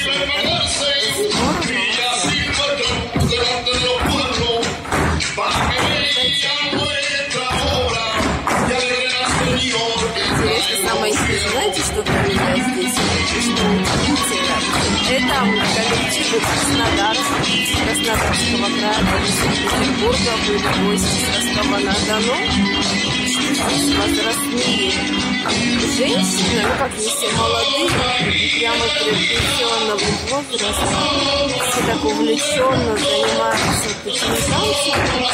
Знаете, что для меня здесь, что удивительно, это коллективы Краснодарского края, Петербурга, были гости с Ростова-на-Дону, возрастные женщины, ну как если молодые, прямо традиционного возраста, все так увлеченно занимаются путешествием.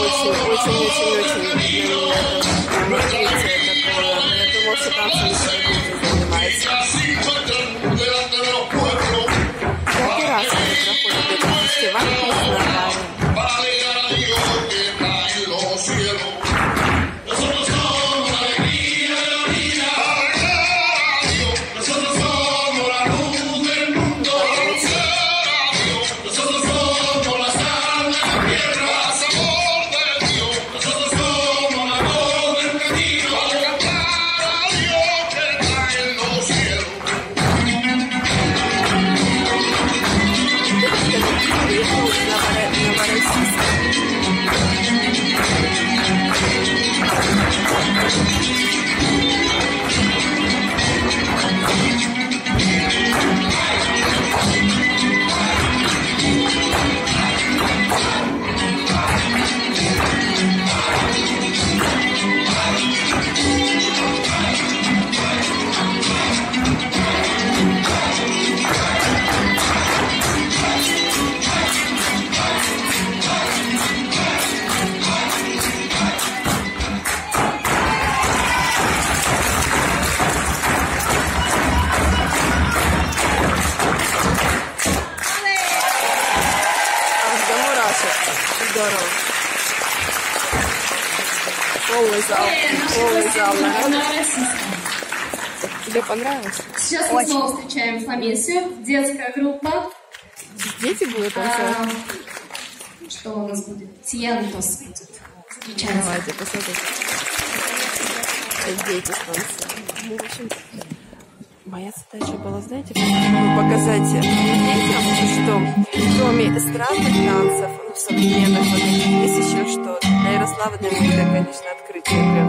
Очень-очень-очень для меня это открытие такое. Я думала, что танцами занимается. Какой раз они проходят этот фестиваль в здорово. Полный зал народа. Тебе понравилось? Сейчас мы снова встречаем Фламенко, детская группа. Дети будут танцевать? Что у нас будет? Сиентос будет. Встречаем. Давайте, посмотрите. Дети танцуют. Моя задача была, знаете, показать детям, что кроме эстрадных танцев, ну, современных, вот, есть еще что-то. Для Ярослава, для меня, это, конечно, открытие прям.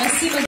Спасибо.